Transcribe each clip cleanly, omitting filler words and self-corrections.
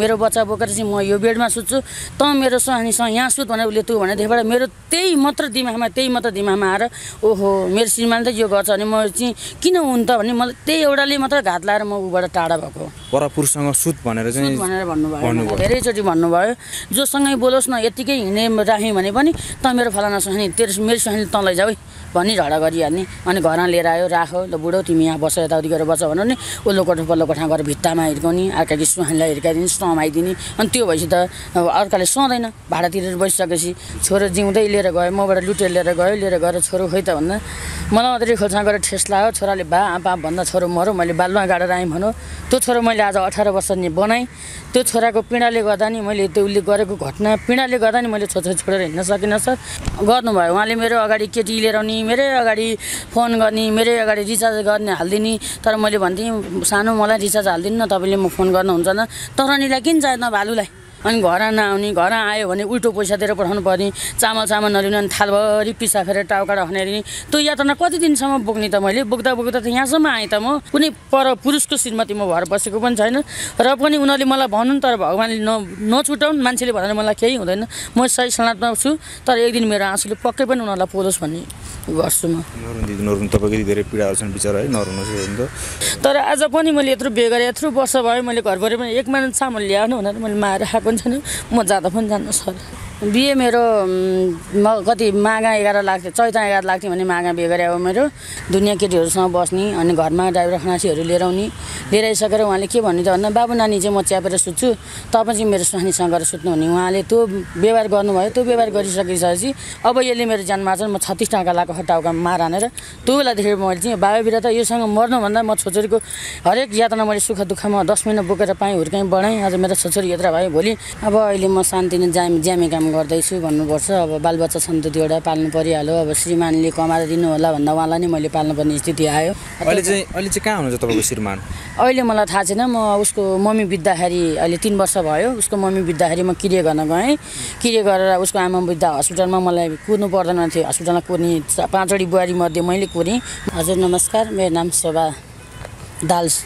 मेरो बच्चा बोकेर चाहिँ म यो बेडमा सुत्छु त मेरो सहानीसँग यहाँ सुत भनेर उसले त्यो भने देखबाट मेरो त्यही मात्र दिमागमा आएर ओहो मेरो श्रीमानले यो गर्छ अनि म चाहिँ किन हुन त भने मलाई त्यही एउटाले मात्र घात लाएर म उबाट टाढा भएको परपुरसँग सुत भनेर चाहिँ भन्नुभयो धेरैचोटी भन्नुभयो जोसँगै बोलोस् न यतिकै हिँडे राखेँ भने पनि त मेरो फलाना सहानी तेरो मेरो सहानी त लैजाऊ भनी झगडा गरिहाल्ने अनि घरमा लिएर आयो राखो ल बुढो तिमी यहाँ बस यताउति गरेर बस भन्नु नि ओल्लो कोठा पल्लो कोठा गरेर भित्तामा हिर्काउने अर्काकी सुहानीलाई हिर्काइदिने समाइदिने अनि त्यो भएपछि त अर्काले सुहाउँदैन भाडा तिरेर बसिसकेपछि छोरो जिउँदै लिएर गयो मबाट लुटेर लिएर गएर छोरो खोइ त भन्दा मलाई अझै खोल्छा गरेर ठेस लाग्यो छोराले बा आपा भन्दा छोरो मरो मैले बालुवा गाडेर आएँ भनौँ त्यो छोरो मैले आज 18 वर्ष नि बनाएँ त्यो छोराको पीडाले गर्दा नि मैले त्यो उसले गरेको घटना पीडाले गर्दा नि मैले छोरा छोडेर हिँड्न सकिनँ सर गर्नुभयो उहाँले मेरो अगाडि केटी लिएर आउने मेरै अगाडि फोन गर्ने मेरै अगाडि रिचार्ज गर्ने हालिदिने तर मैले भन्थेँ सानो मलाई रिचार्ज हालिदिनु न तपाईँले म फोन गर्नुहुन्छ न तरानीलाई किन चाहिएन भालुलाई अनि घर नआउने घर आयो भने उल्टो पैसा दिएर पठाउनु पर्ने चामल नलिनु अनि थालभरि पिसा फेर टाउका राख्ने त्यो यातना कति दिनसम्म बोक्ने त मैले बोक्दा त यहाँसम्म आएँ त म कुनै पर पुरुषको श्रीमती म भएर बसेको पनि छैन र पनि उनीहरूले मलाई भनौँ तर भगवान्ले नछुटाउन् मान्छेले भनेर मलाई केही हुँदैन म सही सलामतमा छु तर एक दिन मेरो आँसुले पक्कै पनि उनीहरूलाई पोलोस् भन्ने गर्छु म तर आज पनि मैले यत्रो बिहे गरेँ यत्रो वर्ष भयो मैले घरभरि पनि एक महिना चामल ल्याएन भनेर मैले माएर खाएको म जाँदा पनि जान्न सर बिहे मेरो कति मागा 11 लाख चैता 11 लाख थियो भने मागा बिहे गरे अब मेरो दुनियाँ केटीहरूसँग बस्ने अनि घरमा ड्राइभर खानासीहरू लिएर आउने लिएर आइसकेर उहाँले के भन्नु त भन्दा बाबु नानी चाहिँ म च्यापेर सुत्छु तपाईँ चाहिँ मेरो स्वानीसँग गएर सुत्नु हुने उहाँले त्यो व्यवहार गर्नुभयो त्यो व्यवहार गरिसकेपछि अब यसले मेरो जान मार्छन् म 36 टाका लाएको टाउका मार हानेर त्यो बेलादेखि मैले चाहिँ बाबा बिरा त योसँग मर्नुभन्दा म छोरीको हरेक यातना मैले सुख दुःखमा 10 महिना बोकेर पाएँ हुर्काएँ बढाएँ आज मेरो छोरी यात्रा भयो भोलि अब अहिले म शान्तिले ज्यामे काम गर्दैछु भन्नुपर्छ अब बालबच्चा सन्ततिवटा पाल्नु परिहाल्यो अब श्रीमानले कमाएर दिनु होला भन्दा उहाँलाई नै मैले पाल्नुपर्ने स्थिति आयो अहिले चाहिँ कहाँ हुनुहुन्छ तपाईँको श्रीमान अहिले मलाई थाहा छैन म उसको मम्मी बित्दाखेरि अहिले 3 वर्ष भयो उसको मम्मी बित्दाखेरि म क्रिया गर्न गएँ क्रिया गरेर उसको आमा बित्दा हस्पिटलमा मलाई कुर्नु पर्दैन थियो हस्पिटलमा कुर्ने 5वटी बुहारीमध्ये मैले कुरेँ हजुर नमस्कार मेरो नाम शोभा दाल शर्मा हो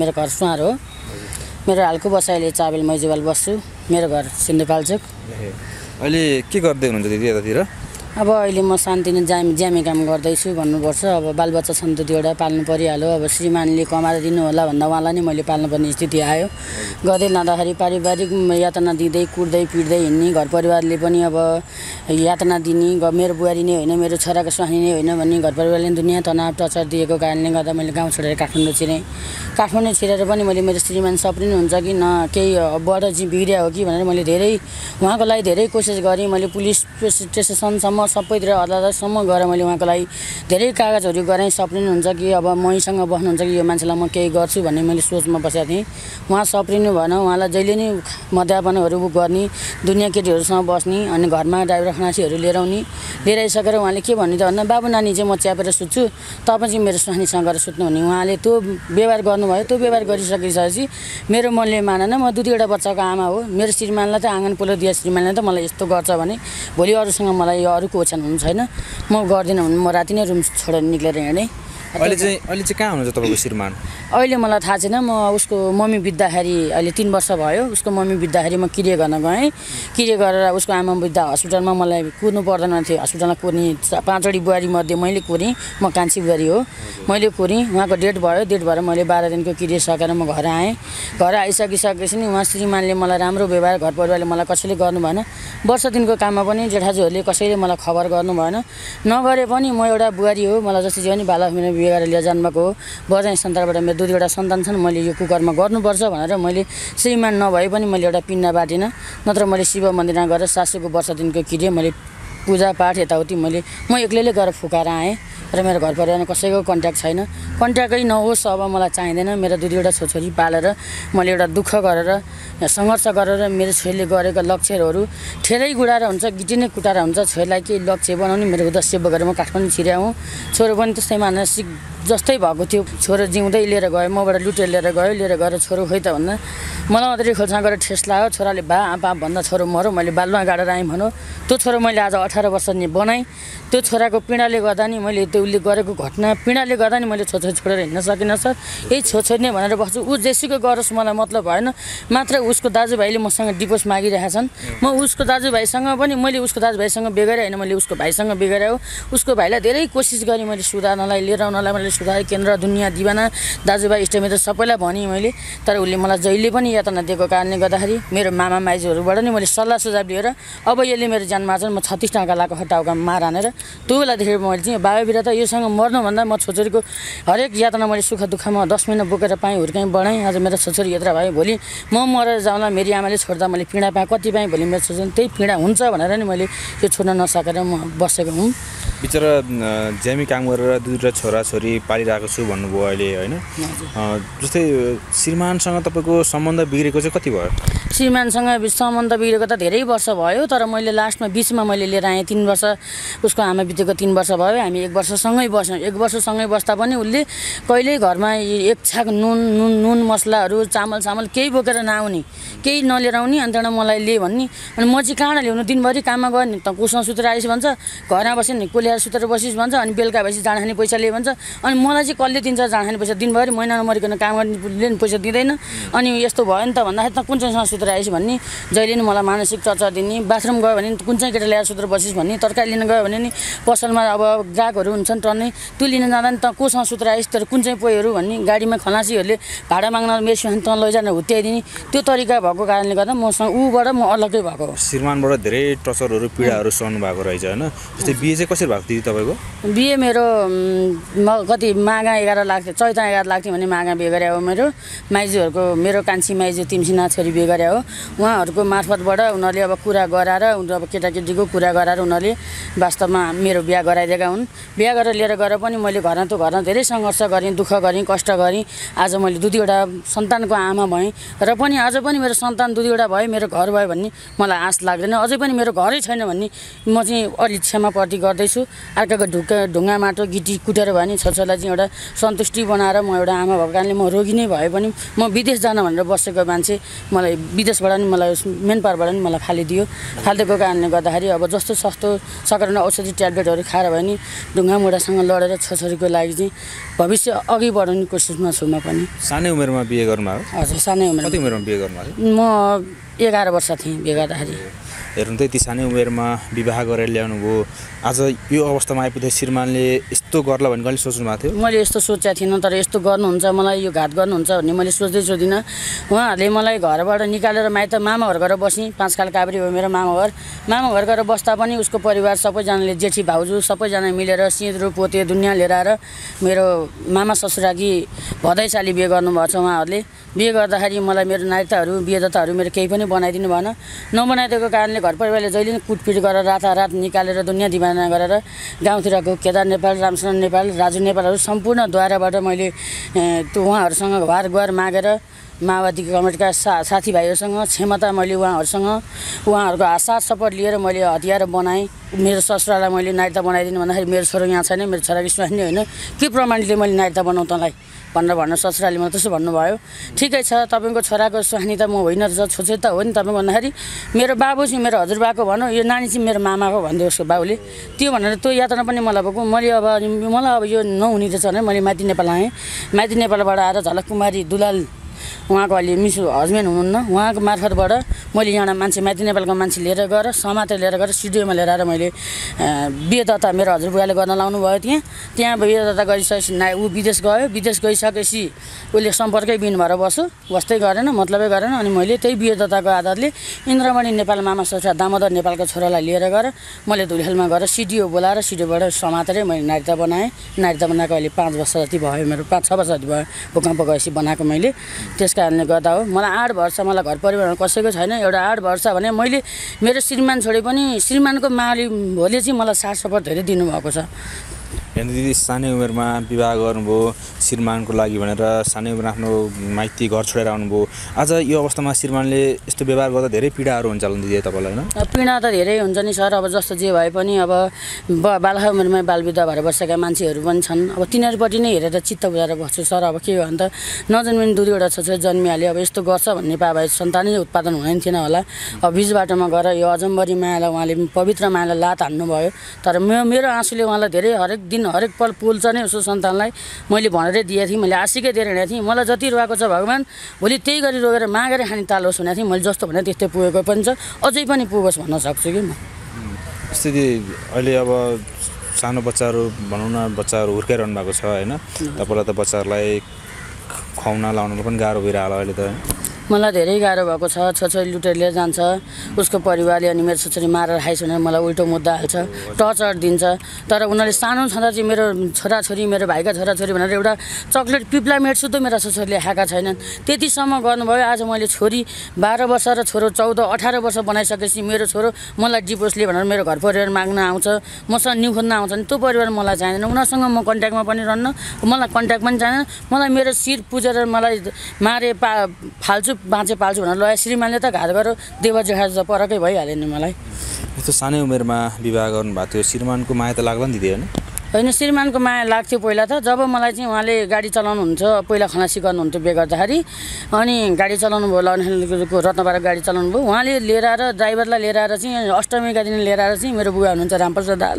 मेरो घर सुहार हो मेरो हालको बसाइले चाबेल मैजुवाल बस्छु मेरो घर सिन्धुपाल्चोक अहिले के गर्दै हुनुहुन्छ दिदी यतातिर अब अहिले म शान्तिले ज्यामे काम गर्दैछु भन्नुपर्छ अब बालबच्चा सन्ततिवटा पाल्नु परिहाल्यो अब श्रीमानले कमाएर दिनु होला भन्दा उहाँलाई नै मैले पाल्नुपर्ने स्थिति आयो गर्दै लाँदाखेरि पारिवारिक यातना दिँदै कुट्दै पिट्दै हिँड्ने घर परिवारले पनि अब यातना दिने मेरो बुहारी नै होइन मेरो छोराको स्वानी नै होइन भन्ने घर परिवारले दुनियाँ तनाव टचर दिएको कारणले गर्दा मैले गाउँ छोडेर काठमाडौँ छिरेँ काठमाडौँ छिरेर पनि मैले मेरो श्रीमान सप्रिनु हुन्छ कि न केही बड चाहिँ बिग्रिया हो कि भनेर मैले धेरै उहाँको लागि धेरै कोसिस गरेँ मैले पुलिस स्टेसनसम्म सबैतिर अदालतसम्म गएर मैले उहाँको लागि धेरै कागजहरू गरेँ सप्रिनुहुन्छ कि अब मसँग बस्नुहुन्छ कि यो मान्छेलाई म केही गर्छु भन्ने मैले सोचमा बसेको थिएँ उहाँ सप्रिनु भएन उहाँलाई जहिले नै मद्यपानहरू गर्ने दुनियाँ केटीहरूसँग बस्ने अनि घरमा ड्राइभर खानासीहरू लिएर आउने लिएर आइसकेर उहाँले के भन्नु त भन्दा बाबु नानी चाहिँ म च्यापेर सुत्छु तपाईँ चाहिँ मेरो स्वानीसँग गएर सुत्नु हुने उहाँले त्यो व्यवहार गर्नुभयो त्यो व्यवहार गरिसकेपछि मेरो मनले मानेन म 2-3 बच्चाको आमा हो मेरो श्रीमानलाई त आँगन पोलो दिए श्रीमानले त मलाई यस्तो गर्छ भने भोलि अरूसँग मलाई यो अरू कोछन हुनु छैन म गर्दिनँ भने म राति नै रुम छोडेर निक्लेर हिँडेँ अहिले चाहिँ कहाँ हुनुहुन्छ तपाईँको श्रीमान अहिले मलाई थाहा छैन म उसको मम्मी बित्दाखेरि अहिले 3 वर्ष भयो उसको मम्मी बित्दाखेरि म क्रिया गर्न गएँ क्रिया गरेर उसको आमा बित्दा हस्पिटलमा मलाई कुर्नु पर्दैन थियो हस्पिटलमा कुर्ने 5वटी बुहारीमध्ये मैले कुरेँ म कान्छी बुहारी हो मैले कुरेँ उहाँको डेट भएर मैले 12 दिनको क्रिया सकेर म घर आएँ घर आइसकिसकेपछि नि उहाँ श्रीमानले मलाई राम्रो व्यवहार घर परिवारले मलाई कसैले गर्नु भएन वर्ष दिनको काममा पनि जेठाजुहरूले कसैले मलाई खबर गर्नु भएन नगरे पनि म एउटा बुहारी हो मलाई जसरी चाहिँ नि बालक मेरो बिहे गरेर लिएर जन्मको हो बजाइ सन्तानबाट मेरो 2-3 सन्तान छन् मैले यो कुकर्म गर्नुपर्छ भनेर मैले श्रीमान नभए पनि मैले एउटा पिण्ड बाँटिनँ नत्र मैले शिव मन्दिरमा गएर 700को वर्ष दिनको क्रिया मैले पूजापाठ यताउति म एक्लैले गएर फुकाएर आएँ र मेरो घर परिवारमा कसैको कन्ट्याक्ट छैन कन्ट्याक्टै नहोस् अब मलाई चाहिँदैन मेरो 2-3 छोरी पालेर मैले एउटा दुःख गरेर सङ्घर्ष गरेर मेरो छोरीले गरेको लक्ष्यहरू ठेरै गुडाएर हुन्छ गिटी नै कुटाएर हुन्छ छोरीलाई केही लक्ष्य बनाउने मेरो उद्देश्य बोकेर म काठमाडौँ छिर्याउँ छोरो पनि त्यस्तै मानसिक जस्तै भएको थियो छोरो जिउँदै लिएर गयो मबाट लुटेर लिएर गएर छोरो खोइ त भन्दा मलाई अझै खोल्छा गरेर ठेस लाग्यो छोराले बा आपा भन्दा छोरो मरो मैले बालुवा गाडेर आएँ भनौँ त्यो छोरो मैले आज 18 वर्ष नि बनाएँ त्यो छोराको पीडाले गर्दा नि मैले त्यो उसले गरेको घटना पीडाले गर्दा नि मैले छोरी छोडेर हिँड्न सकिनँ सर यही छोरी नै भनेर बस्छु ऊ जेसुकै गरोस् मलाई मतलब भएन मात्र उसको दाजुभाइले मसँग डिभोर्स मागिरहेका छन्। म उसको दाजुभाइसँग पनि मैले उसको दाजुभाइसँग बिगारे हैन, मैले उसको भाइसँग बिगारे हो। उसको भाइलाई धेरै कोसिस गरे मैले सुधार्नलाई, लिएर आउनलाई, मैले सुधारे केन्द्र दुनिया दिवाना दाजुभाइ इष्टमित्र सबैलाई भनि मैले, तर उले मलाई जहिले पनि यातना दिएको कारणले गर्दाखेरि मेरो मामा माइजूहरुबाट नि मैले सल्लाह सुझाव लिएर अब यसले मेरो जान मार्छन्, म 36 टाका लाको हटाउका मारानेर त्यो बेला देखेर मैले चाहिँ बाबा बिरा त योसँग मर्नु भन्दा म छोरीको हरेक यातना मैले सुख दुःखमा 10 महिना बोकेर पाएँ, हुर्काएँ, बढाएँ। आज मेरो छोरी यात्रा भयो, भोलि म मरेर जाउँला, मेरो आमाले छोड्दा मैले पीडा पाएँ, कति पाएँ, भोलि मेरो छोरी त्यही पीडा हुन्छ भनेर नि मैले त्यो छोड्न नसकेर म बसेको हुँ। बिचरा ज्यामी काम गरेर दुईटा छोरा छोरी पालिरहेको छु भन्नुभयो अहिले हैन, जस्तै श्रीमानसँग तपाईको सम्बन्ध बिग्रेको चाहिँ कति भयो? श्रीमानसँग सम्बन्ध बिग्रेको त धेरै वर्ष भयो, तर मैले लास्टमा बीचमा मैले लिएर आएँ 3 वर्ष, उसको आमा बितेको 3 वर्ष भयो, हामी 1 वर्षसँगै बस्यौं। 1 वर्षसँगै बस्दा पनि उले कहिल्यै घरमा एक छाक नुन मसलाहरु चामल केही बोकेर नआउने, केही नलिएर आउने, अनि त्यहाँ मलाई लिए भन्नी, अनि म चाहिँ कहाँ ल्याउनु, दिनभरि काममा गए नि त कुसमा सुतेर आइस भन्छ, घरमा बसेन नि कोल्यार सुतेर बसिस भन्छ, अनि बेलुका भएपछि जान खाने पैसा लिए भन्छ। अनि मलाई चाहिँ कसले दिन्छ जान खाने पैसा? दिनभरि महिनामा मरिकन काम गर्ने पैसा दिदैन। अनि यस्तो भयो नि त भन्दाखेरि त कुन चाहिँसँग सुतेर आइस भन्ने, जहिले नि मलाई मानसिक टर्चर दिने। बाथरुम गयो भने कुन चाहिँ केटा ल्याएर सुतेर बसिस भन्ने, तरकारी लिन गयो भने नि पसलमा अब ग्राहकहरू हुन्छन् टन्नै, त्यो लिन जाँदा नि त कोसँग सुतेर आइस, तर कुन चाहिँ पोइहरू भन्ने, गाडीमा खलासीहरूले भाडा माग्न मेसिन त लैजान हुत्याइदिने, त्यो तरिका भएको कारणले गर्दा मसँग ऊबाट म अलग्गै भएको हो। श्रीमानबाट धेरै टर्चरहरू पीडाहरू सहनु भएको रहेछ हैन, जस्तै बिहे चाहिँ कसरी भएको थियो तपाईको? बिहे मेरो कति मागा 11 लाख थियो, चैता 11 लाख थियो भने मागा बिहे गरे हो। मेरो माइजूहरुको, मेरो कान्छी माइजू तिमसिना छोरी बिहे गरे हो, उहाँहरुको मार्फतबाट उनीहरुले अब कुरा गराएर, अब केटाकेटीको कुरा गराएर उनीहरुले वास्तवमा मेरो बिहे गराइदिएका हुन्। बिहे गरेर लिएर गएर पनि मैले घरमा धेरै संघर्ष गरेँ, दुःख गरेँ, कष्ट गरेँ। आज मैले दुईवटा सन्तानको आमा भएँ र पनि आज पनि मेरो सन्तान दुईवटा भयो, मेरो घर भयो भन्ने मलाई आश लाग्दैन, अझै पनि मेरो घरै छैन भन्ने म चाहिँ अलिच्छामा पर्टी गर्दैछु। अर्काको ढुङ्गा माटो गिटी कुटेर भए नि छोराछोरीलाई चाहिँ एउटा सन्तुष्टि बनाएर म एउटा आमा भएको कारणले म रोगी नै भए पनि म विदेश जान भनेर बसेको मान्छे मलाई विदेशबाट नि मलाई मेनपारबाट नि मलाई फालिदियो। फालिदिएको कारणले गर्दाखेरि अब जस्तो सस्तो सकारात्मक औषधि ट्याब्लेटहरू खाएर भए नि ढुङ्गा मुढासँग लडेर छोराछोरीको लागि चाहिँ भविष्य अघि बढाउने कोसिसमा छु। म पनि सानै उमेरमा बिहे गर्नु हो? हजुर, सानै उमेरमा। कति उमेरमा बिहे गर्नु हो? म 11 वर्ष थिएँ बिहे गर्दाखेरि। हेर्नु त, यति सानै उमेरमा विवाह गरेर ल्याउनु भयो, आज यो अवस्थामा आइपुग्दा श्रीमानले यस्तो गर्ला भन्ने कहिले सोच्नु भएको थियो? मैले यस्तो सोचेको थिइनँ, तर यस्तो गर्नुहुन्छ, मलाई यो घात गर्नुहुन्छ भन्ने मैले सोच्दिनँ। उहाँहरूले मलाई घरबाट निकालेर माइत मामा घर गएर बसेँ, 5 खाल काभ्री हो मेरो मामा घर। मामा घर गएर बस्दा पनि उसको परिवार सबैजनाले, जेठी भाउजू सबैजना मिलेर सिन्दुर पोते दुनियाँ लिएर आएर मेरो मामा ससुराकी भदैचाली बिहे गर्नुभएको छ। उहाँहरूले बिहे गर्दाखेरि मलाई मेरो नाइताहरू बिहेदत्ताहरू मेरो केही पनि बनाइदिनु भएन। नबनाइदिएको कारणले घर परिवारले जहिले नै कुटपिट गरेर रातारात निकालेर दुनियाँ दिवाना गरेर गाउँतिरको केदार नेपाल, रामचन्द्र नेपाल, राजु नेपालहरू सम्पूर्ण द्वाराबाट मैले त्यो उहाँहरूसँग घर घर मागेर माओवादी कमिटीका साथीभाइहरूसँग क्षमता मैले उहाँहरूको आशा सपोर्ट लिएर मैले हतियार बनाएँ। मेरो ससुरालाई मैले नायता बनाइदिनु भन्दाखेरि मेरो छोरो यहाँ छैन, मेरो छोरा विश्वासले होइन, के प्रमाणले मैले नायता बनाउँ तँलाई भनेर भन्नु ससुराले मलाई त्यसो भन्नुभयो। ठिकै छ, तपाईँको छोराको सुहानी त म होइन रहेछ, छोरी त हो नि तपाईँ भन्दाखेरि मेरो बाबु चाहिँ मेरो हजुरबाको भनौँ, यो नानी चाहिँ मेरो मामाको भन्दै उसको बाबुले, त्यो भनेर त्यो यातना पनि मलाई भएको। मलाई अब यो नहुने रहेछ भने मैले माथि नेपाल आएँ। माथि नेपालबाट आएर झलक कुमारी दुलाल उहाँको अलि मिस हस्बेन्ड हुनुहुन्न, उहाँको मार्फतबाट मैले यहाँ मान्छे माथि नेपालको मान्छे लिएर गएर समातेर लिएर गएर स्टुडियोमा लिएर आएर मैले बिहेदत्ता मेरो हजुरबुवाले गर्न लाउनु भयो। त्यहाँ बिहेदत्ता गरिसकेपछि ऊ विदेश गयो। विदेश गइसकेपछि उसले सम्पर्कै बिन भएर बस्दै गरेन, मतलबै गरेन। अनि मैले त्यही बिहेदत्ताको आधारले इन्द्रमणि नेपाल मामा ससुरा दामोदर नेपालको छोरालाई लिएर गएर मैले धुलखेलमा गएर स्टुडियो बोलाएर स्टुडियोबाट समातेरै मैले नायिका बनाएँ। नायिका बनाएको अहिले 5 वर्ष जति भयो, मेरो 5-6 वर्ष जति भयो भूकम्प गएपछि बनाएको मैले। त्यस कारणले गर्दा हो मलाई 8 वर्ष मलाई घर परिवारमा कसैको छैन। एउटा 8 वर्ष भने मैले मेरो श्रीमान छोडे पनि श्रीमानको मालिकले चाहिँ मलाई साथ सपोर्ट धेरै दिनुभएको छ। हेर्नु दिदी, सानै उमेरमा विवाह गर्नुभयो श्रीमानको लागि भनेर, सानै उमेरमा आफ्नो माइती घर छोडेर आउनुभयो। आज यो अवस्थामा श्रीमानले यस्तो व्यवहार गर्दा धेरै पीडाहरू हुन्छ होला दिदी तपाईलाई हैन? पीडा त धेरै हुन्छ नि सर, अब जस्तो जे भए पनि अब बालखा उमेरमै बालविधवा भएर बसेका मान्छेहरू पनि छन्, अब तिनीहरूपट्टि नै हेरेर चित्त बुझाएर बस्छु सर। अब के भन्दा नजन्मिने दुईवटा छोरी जन्मिहाल्यो, अब यस्तो गर्छ भन्ने पाए भए सन्तानै उत्पादन हुने थिएन होला। अब बीच बाटोमा गएर यो अजम्बरी मायालाई उहाँले पवित्र मायालाई लात हान्नुभयो, तर मेरो आँसुले उहाँलाई धेरै हरेक दिन दिन हरेक पल पोल्छ नै उसको सन्तानलाई मैले भनेर दिए थिए मैले आशिकै दिएर हिँडे थिए मलाई जति रोएको छ भगवान भोलि त्यही गरी रोगेर मागेर खानी तालोस् भनेको थिएँ मैले जस्तो भने त्यस्तै पुगेको पनि छ अझै पनि पुगोस् भन्न सक्छु कि म। स्थिति अहिले अब सानो बच्चाहरू भनौँ न बच्चाहरू हुर्काइरहनु भएको छ हैन तपाईलाई त बच्चाहरूलाई खुवाउन लाउन पनि गाह्रो भइरहेको अहिले त मलाई धेरै गाह्रो भएको छ छोरी लुटेर लिएर जान्छ उसको परिवारले अनि मेरो छोरी मारेर खाइस भनेर मलाई उल्टो मुद्दा हाल्छ टर्चर दिन्छ तर उनीहरूले सानो छँदा चाहिँ मेरो छोराछोरी मेरो भाइका छोराछोरी भनेर एउटा चक्लेट पिप्ला मेट सुद्धा मेरो छोरीले खाएका छैनन् त्यतिसम्म गर्नुभयो। आज मैले छोरी 12 वर्ष र छोरो 14 18 वर्ष बनाइसकेपछि मेरो छोरो मलाई डिभोर्सले भनेर मेरो घर परिवार माग्न आउँछ मसँग न्यु खोज्न आउँछ नि त्यो परिवार मलाई चाहिँदैन उनीसँग म कन्ट्याक्टमा पनि रहन्न मलाई कन्ट्याक्ट पनि चाहिँदैन मलाई मेरो शिर पुजेर मलाई मारे फाल्छु बाँचे पाल्छु भनेर लय श्रीमानले त घात गरेर देवजेठा त परकै भइहाल्यो नि मलाई। यस्तो सानै उमेरमा विवाह गर्नुभएको थियो श्रीमानको माया त लाग्ला नि दिदी हैन हैन श्रीमानको माया लाग्थ्यो पहिला त जब मलाई चाहिँ उहाँले गाडी चलाउनुहुन्छ पहिला खनासी गर्नुहुन्थ्यो बे गर्दाखेरि अनि गाडी चलाउनु भयो लनको रत्नबारा गाडी चलाउनु भयो उहाँले लिएर आएर ड्राइभरलाई लिएर आएर चाहिँ अष्टमीका दिन लिएर आएर चाहिँ मेरो बुवा हुनुहुन्छ रामप्रसाद दाल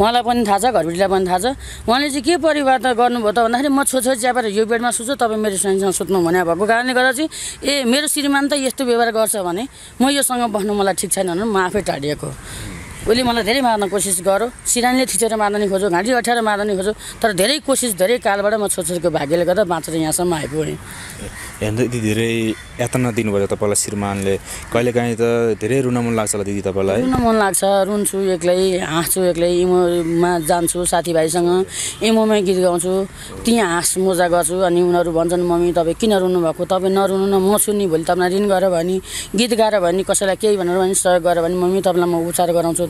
उहाँलाई पनि थाहा छ घरभित्रलाई पनि थाहा छ उहाँले चाहिँ के परिवर्तन गर्नुभयो त भन्दाखेरि म छोरी च्यापेर यो बेडमा सुत्छु तपाईँ मेरो सँगसँग सुत्नु भने भएको कारणले गर्दा चाहिँ ए मेरो श्रीमान त यस्तो व्यवहार गर्छ भने म योसँग बस्नु मलाई ठिक छैन भनेर म आफै टाढिएको। उसले मलाई धेरै मार्न कोसिस गर्यो सिरानीले थिचेर मार्न नि खोज्यो घाँटी अठ्याएर मार्न नि खोज्यो तर धेरै कोसिस धेरै कालबाट म छोरीको भाग्यले गर्दा बाँचेर यहाँसम्म आइपुगेँ। हेर्दै दिदी धेरै यातना दिनुभयो तपाईँलाई श्रीमानले कहिलेकाहीँ त धेरै रुन मन लाग्छ होला दिदी तपाईँलाई? रुन मन लाग्छ रुन्छु एक्लै हाँस्छु एक्लै इमोमा जान्छु साथीभाइसँग इमोमै गीत गाउँछु त्यहाँ हाँस मजा गर्छु अनि उनीहरू भन्छन् मम्मी तपाईँ किन रुनु भएको तपाईँ नरुनु न म सुन्ने भोलि तपाईँलाई ऋण गरेर भने गीत गाएर भने कसैलाई केही भनेर भने सहयोग गरेर भने मम्मी तपाईँलाई म उपचार गराउँछु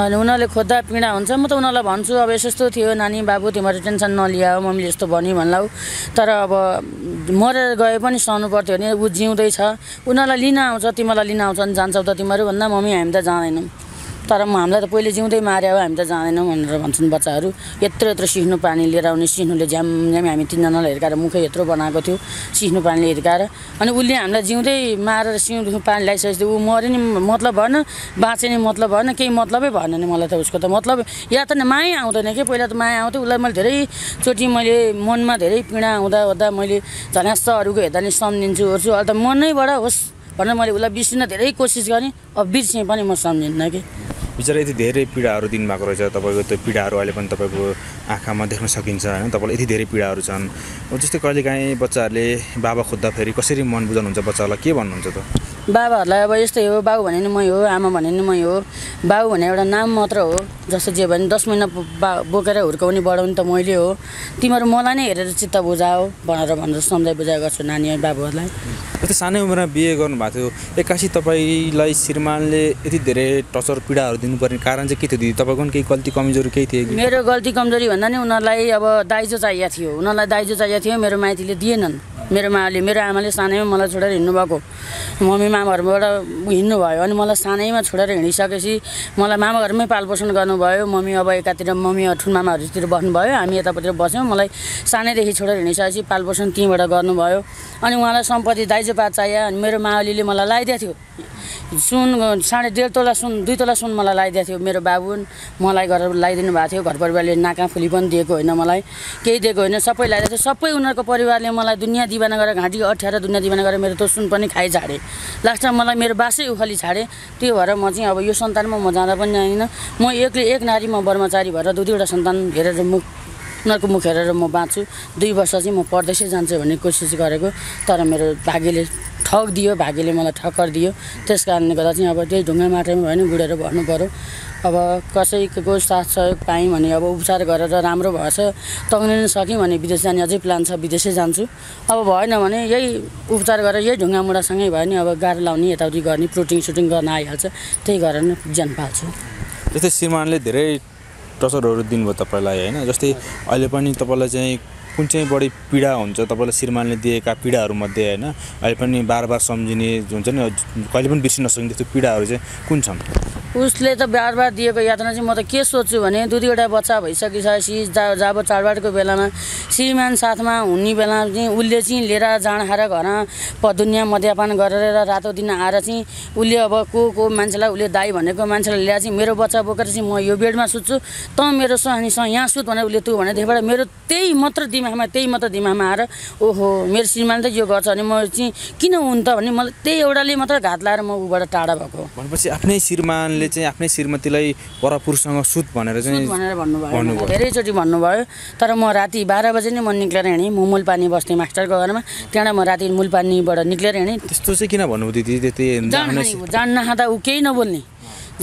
अनि उनीहरूले खोज्दा पीडा हुन्छ म त उनीहरूलाई भन्छु अब यस्तो थियो नानी बाबु तिमीहरू टेन्सन नलिया मम्मीले यस्तो भन्यो भन्लाउ तर अब मरेर गए पनि सहनु पर्थ्यो भने ऊ जिउँदैछ उनीहरूलाई लिन आउँछ तिमीलाई लिन आउँछ अनि जान्छौ त तिमीहरू भन्दा मम्मी हामी त जाँदैनौँ तर हामीलाई त पहिले जिउँदै मार्यो हामी त जाँदैनौँ भनेर भन्छन् बच्चाहरू। यत्रो यत्रो सिस्नु पानी लिएर आउने सिस्नुले झ्याम हामी तिनजनालाई हिर्काएर मुखै यत्रो बनाएको थियो सिस्नु पानीले हिर्काएर अनि उसले हामीलाई जिउँदै मारेर सिउँ पानी लगाइसकेपछि ऊ मरे नि मतलब भएन बाँचे नि मतलब भएन केही मतलबै भएन नि मलाई त उसको त मतलब या त माया आउँदैन कि पहिला त माया आउँथ्यो उसलाई मैले धेरैचोटि मैले मनमा धेरै पीडा हुँदा मैले झन्यास्तहरूको हेर्दा नि सम्झिन्छु ओर्छु अहिले त मनैबाट होस् भनेर मैले उसलाई बिर्सिन धेरै कोसिस गरेँ अब बिर्सेँ पनि म सम्झिन्न कि बिचरा यति धेरै पीडाहरू दिनुभएको रहेछ तपाईँको त्यो पीडाहरू अहिले पनि तपाईँको आँखामा देख्न सकिन्छ हैन तपाईँलाई यति धेरै पीडाहरू छन्। जस्तै कहिलेकाहीँ बच्चाहरूले बाबा खोज्दाखेरि कसरी मन बुझाउनुहुन्छ बच्चाहरूलाई के भन्नुहुन्छ त? बाबाहरूलाई अब यस्तै हो बाउ भने नि मै हो आमा भने नि मै हो बाउ भने एउटा नाम मात्र हो जस्तो जे भने 10 महिना बोकेर हुर्काउने बढाउने त मैले हो तिमीहरू मलाई नै हेरेर चित्त बुझाओ भनेर सम्झाइ बुझाइ गर्छु नानी बाबुहरूलाई। यति सानै उमेरमा बिहे गर्नुभएको थियो एक्कासी तपाईँलाई श्रीमानले यति धेरै टर्चर पीडाहरू दिनुपर्ने कारण चाहिँ के थियो दिदी तपाईँको केही गल्ती कमजोरी केही थियो? मेरो गल्ती कमजोरी भन्दा नि उनीहरूलाई अब दाइजो चाहिएको थियो उनीहरूलाई दाइजो चाहिएको थियो मेरो माइतीले दिएनन् मेरो आमाले सानैमा मलाई छोडेर हिँड्नु भएको मम्मी मामाहरूबाट हिँड्नु भयो अनि मलाई सानैमा छोडेर हिँडिसकेपछि मलाई मामाघरमै पालपोषण गर्नुभयो मम्मी अब एकातिर मम्मी ठुन मामाहरूतिर बस्नुभयो हामी यतापट्टि बस्यौँ मलाई सानैदेखि छोडेर हिँडिसकेपछि पालपोषण त्यहीँबाट गर्नुभयो अनि उहाँलाई सम्पत्ति दाइजोपात चाहियो अनि मेरो माओलीले मलाई लगाइदिएको थियो सुन 1.5 तोला सुन 2 तोला सुन मलाई लगाइदिएको थियो मेरो बाबु मलाई गरेर लगाइदिनु भएको थियो घर परिवारले नाकाफुली पनि दिएको होइन मलाई केही दिएको होइन सबै लगाइदिएको थियो सबै उनीहरूको परिवारले मलाई दुनियाँ दिवाना गरेर घाँटी अठ्याएर दुनियाँ दिवाना गरेर मेरो त्यो सुन पनि खाइ झाडे लास्टमा मलाई मेरो बासै उखाली छाडे त्यो भएर म चाहिँ अब यो सन्तानमा म जाँदा पनि जानिनँ म एक्लै एक नारी म ब्रह्मचारी भएर 2-2वटा सन्तान हेरेर उनीहरूको मुख हेरेर म बाँच्छु 2 वर्ष चाहिँ म परदेशै जान्छु भन्ने कोसिस गरेको तर मेरो भाग्यले ठग दियो भाग्यले मलाई ठक्कर दियो त्यस कारणले गर्दा चाहिँ अब त्यही ढुङ्गा माटोमा भयो नि गुडेर भन्नु पऱ्यो। अब कसैको साथ सहयोग पाएँ भने अब उपचार गरेर राम्रो भएछ तग्न सक्यौँ भने विदेश जाने अझै प्लान छ विदेशै जान्छु अब भएन भने यही उपचार गरेर यही ढुङ्गा मुढासँगै भयो नि अब गाह्रो लाउने यताउति गर्ने प्रोटिन सुटिङ गर्न आइहाल्छ त्यही गरेर नै ज्यान पाल्छु। यस्तै श्रीमानले धेरै टर्चरहरु दिनुभयो तपाईलाई हैन जस्तै अहिले पनि तपाईलाई चाहिँ कुन चाहिँ बढी पीडा हुन्छ तपाईलाई श्रीमानले दिएका पीडाहरु मध्ये हैन अहिले पनि बारबार सम्झिने हुन्छ नि कहिले पनि बिर्सिन नसक्ने त्यो पीडाहरु चाहिँ कुन छन् उसले त बारबार दिएको यातना चाहिँ म त के सोच्छु भने दुई दुईवटा बच्चा भइसकिसपछि जाब चाडबाडको बेलामा श्रीमान साथमा हुने बेला चाहिँ उले चाहिँ लिएर जान हार घर पदुनिया मध्यपान गरेर रातो दिन आएर चाहिँ उले अब को मान्छेलाई उले दाइ भनेको मान्छेलाई ल्याए चाहिँ मेरो बच्चा बोकेर चाहिँ म यो बेडमा सुत्छु त मेरो सहानीसँग यहाँ सुत भने उले तु भने देखबाट मेरो त्यही मात्र दिमागमा आएर ओहो मेरो श्रीमानले त यो गर्छ अनि म चाहिँ किन हुन त भने मलाई त्यही एउटाले मात्र घात लाएर म उबाट टाढा भएको भनेपछि आफ्नै श्रीमानले चाहिँ आफ्नै श्रीमतीलाई परपुरसँग सुत भनेर चाहिँ भन्नुभयो धेरैचोटी भन्नुभयो तर म राति 12 बजे नै म निक्लेर हिँडे म मूलपानी बस्थे मास्टरको घरमा त्यहाँ म राति मूलपानीबाट निक्लेर हिँडे त्यस्तो चाहिँ किन भन्नु दिदी त्यति जान्न नखादा उ केही नबोल्ने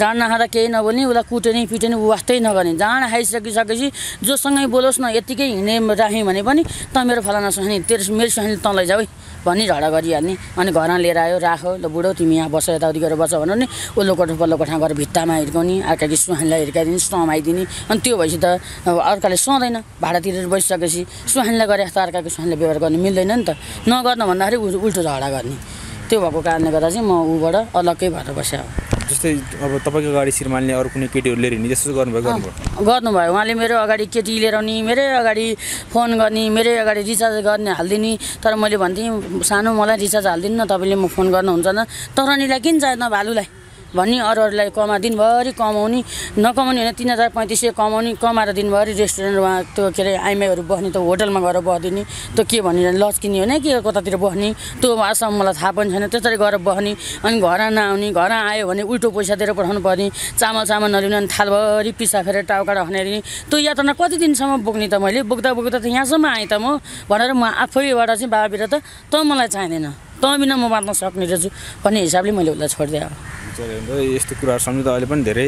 जान नखाँदा केही नबोल्ने उसलाई कुट्ने पिट्ने वास्तै नगर्ने जान खाइसकिसकेपछि जोसँगै बोलोस् न यतिकै हिँडे राखेँ भने पनि त मेरो फलाना सुहानी तेरो मेरो सुहानी तँ लैजाऊ भन्ने झगडा गरिहाल्ने अनि घर लिएर आयो राखो ल बुढो तिमी यहाँ बस यताउति गरेर बस भन्नु नि ओल्लो कोठा पल्लो कोठा गरेर भित्तामा हिर्काउने अर्काकी सुहानीलाई हिर्काइदिने समाइदिने अनि त्यो भएपछि त अर्काले सुहाउँदैन भाडा तिरेर बसिसकेपछि सुहानीलाई गरे जस्तो अर्काको सुहानीलाई व्यवहार गर्नु मिल्दैन नि त नगर्न भन्दाखेरि उल्टो झगडा गर्ने त्यो भएको कारणले गर्दा चाहिँ म ऊबाट अलग्गै भएर बसेँ जस्तै अब तपाईको अगाडि श्रीमानले अरु कुनै केटीहरु लिएर हिँड्ने जस्तो गर्नुभयो उहाँले मेरो अगाडि केटी लिएर आउने मेरै अगाडि फोन गर्ने मेरै अगाडि रिचार्ज गर्ने हाल्दिनी तर मैले भन्थेँ सानो मलाई रिचार्ज हाल्दिनु न तपाईले म फोन गर्नुहुन्छ न तरानीलाई किन चाहिँदैन भालुलाई भन्ने अरूहरूलाई कमा दिनभरि कमाउने नकमाउने होइन 3500 कमाउने कमाएर दिनभरि रेस्टुरेन्टमा त्यो के अरे आइमाईहरू बस्ने त होटलमा गएर बस्दिने त के भनेर लच्किने होइन कि कतातिर बस्ने त्यो आसम्म मलाई थाहा पनि छैन त्यसरी गएर बस्ने अनि घर नआउने घर आयो भने उल्टो पैसा दिएर पठाउनु पर्ने चामल नलिने अनि थालभरि पिसा फेरेर टाउकाटा खनेरिने त्यो यातना कति दिनसम्म बोक्ने त मैले बोक्दा त यहाँसम्म आएँ त म भनेर म आफैबाट चाहिँ बाबातिर त मलाई चाहिँदैन त बिना म बाँच्न सक्ने रहेछु भन्ने हिसाबले मैले उसलाई छोडिदिएँ यस्तो कुराहरु सम्झिँदा अहिले पनि धेरै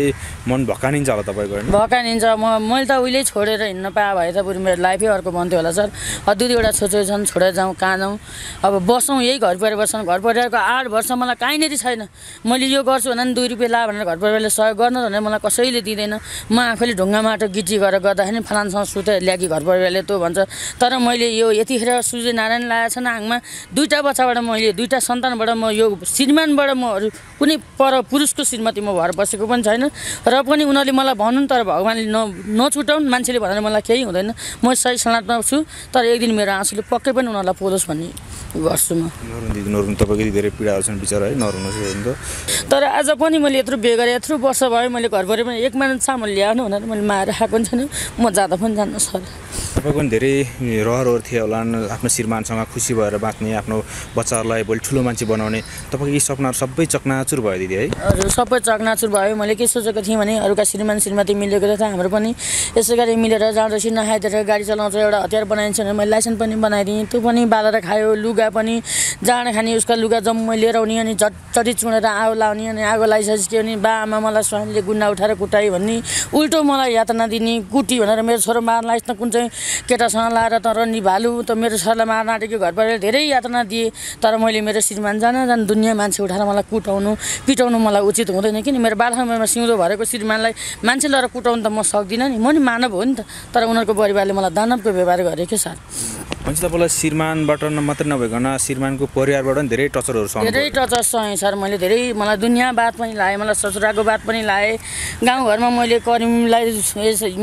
मन भकानिन्छ होला तपाईको हैन भकानिन्छ मैले त उहिले छोडेर हिँड्न पाए भए त पुरै मेरो लाइफै अर्को बन्थ्यो होला सर दुई दुईवटा छोचो छन् छोडेर जाउँ कहाँ जाउँ अब बसौँ यही घर परिवार बस्छन् घर परिवारको 8 वर्ष मलाई काहीँनेरि छैन मैले यो गर्छु भने 2 रुपैयाँ ला भनेर घर परिवारले सहयोग गर्नु भने मलाई कसैले दिदैन म आफैले ढुङ्गा माटो गिटी गरेर गर्दाखेरि फलानसँग सुतेर ल्याकी घर परिवारले त्यो भन्छ तर मैले यो यतिखेर सूर्यनारायण लाएछ आङमा दुईटा बच्चाबाट मैले दुईटा सन्तानबाट म यो श्रीमानबाट म कुनै पर पुरुषको श्रीमती म भएर बसेको पनि छैन र पनि उनीहरूले मलाई भनन् तर भगवानले नछुटाउन् मान्छेले भनेर मलाई केही हुँदैन म सही सनातमा छु तर एक दिन मेरो आँसुले पक्कै पनि उनीहरूलाई पोलोस् भन्ने गर्छु म नरुनु तपाईको धेरै पीडाहरु छन् बिचारा है नरुनुहोस् हैन तर आज पनि मैले यत्रो बे गरे यत्रो वर्ष भयो मैले घरभरि पनि एक महिना सामान ल्याउनु भनेर मैले माएर खाएको छैन म जाँदा पनि जान्न सर तपाईको पनि धेरै रहरहरु थियो होला आफ्नो श्रीमानसँग खुसी भएर बाँच्ने आफ्नो बच्चाहरूलाई भोलि ठुलो मान्छे बनाउने तपाईको यी सपनाहरु सबै चकनाचुर भयो दिदी है अरु सबै चकनाचुर भयो मैले के सोचेको थिएँ भने अरूका श्रीमान श्रीमती मिलेको रहेछ हाम्रो पनि यसै गरी मिलेर जाँदैछ नखाइदिएर गाडी चलाउँछ एउटा हतियार बनाइन्छ भने मैले लाइसेन्स पनि बनाइदिएँ त्यो पनि बालेर खायो लुगा पनि जाँड खाने उसका लुगा जम्मै लिएर आउने अनि झट्टरी चुँडेर आगो लाउने अनि आगो लगाइसकेपछि अनि बा आमा मलाई स्वामीले गुन्डा उठाएर कुटायो भन्ने उल्टो मलाई यातना दिने कुटी भनेर मेरो छोरो मार्न यस्तो कुन चाहिँ केटासँग लाएर त रन्डी भालु त मेरो छोरालाई मार्न आँटेको घरबाट धेरै यातना दिए तर मैले मेरो श्रीमान जान जान दुनियाँ मान्छे उठाएर मलाई कुटाउनु पिटाउनु मलाई उचित हुँदैन किन मेरो बालसमयमा सिउँदो भरेको श्रीमानलाई मान्छे लगाएर कुटाउनु त म सक्दिनँ नि म नि मानव हो नि त तर उनीहरूको परिवारले मलाई दानवको व्यवहार गरे के सर भन्छ तपाईलाई श्रीमानबाट मात्र नभइकन श्रीमानको परिवारबाट पनि धेरै टर्चरहरु सहनु धेरै टर्चर सहेँ सर मैले धेरै मलाई दुनियाँबाट पनि लाएँ मलाई ससुराको बात पनि लाएँ गाउँघरमा मैले करिमलाई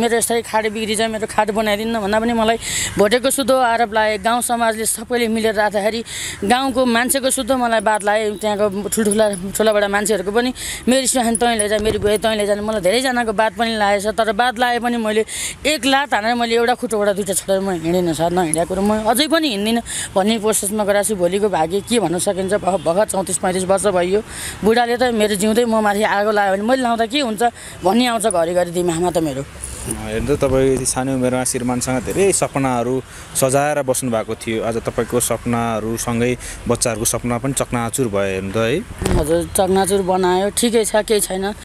मेरो यस्तै खाड बिग्रिन्छ मेरो खाड बनाइदिन्न भन्दा पनि मलाई भोटेको शुद्ध आरोप लाएँ गाउँ समाजले सबैले मिलेर राख्दाखेरि गाउँको मान्छेको शुद्ध मलाई बात लाएँ त्यहाँको ठुलाबाट मान्छेहरूको पनि मेरो सुहानी तैँ लैजा मेरो भुवा तैँ लैजा मलाई धेरैजनाको बात पनि लागेछ तर बात लाए पनि मैले एक लात हानेर मैले एउटा खुट्टोबाट दुईवटा छोडेर म हिँडेन सर नहिँडेको कुरो म अझै पनि हिँड्दिनँ भन्ने कोसिसमा गराएको छु भोलिको भाग्य के भन्न सकिन्छ भर्खर 34-35 वर्ष भयो बुढाले त मेरो जिउँदै म माथि आगो लगायो भने मैले लाउँदा के हुन्छ भन्ने आउँछ घरिघरि दिमागमा त मेरो हेर्नु तपाईँ सानो उमेरमा श्रीमानसँग धेरै सपनाहरू सजाएर बस्नु भएको थियो आज तपाईको सपनाहरूसँगै बच्चाहरूको सपना पनि चकनाचुर भयो हेर्नु त है हजुर चकनाचुर बनायो ठिकै छ केही छैन